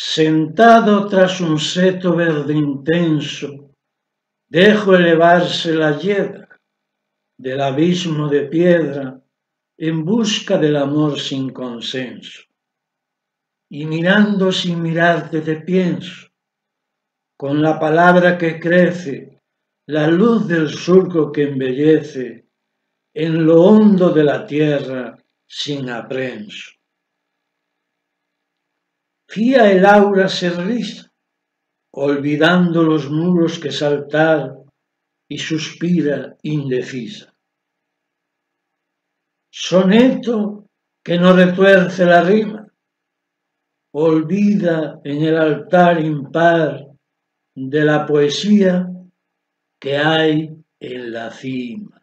Sentado tras un seto verde intenso, dejo elevarse la hiedra del abismo de piedra en busca del amor sin consenso. Y mirando sin mirarte te pienso, con la palabra que crece, la luz del surco que embellece, en lo hondo de la tierra sin aprenso. Fía el aura se riza, olvidando los muros que saltar, y suspira indecisa. Soneto que no retuerce la rima, olvida en el altar impar de la poesía que hay en la cima.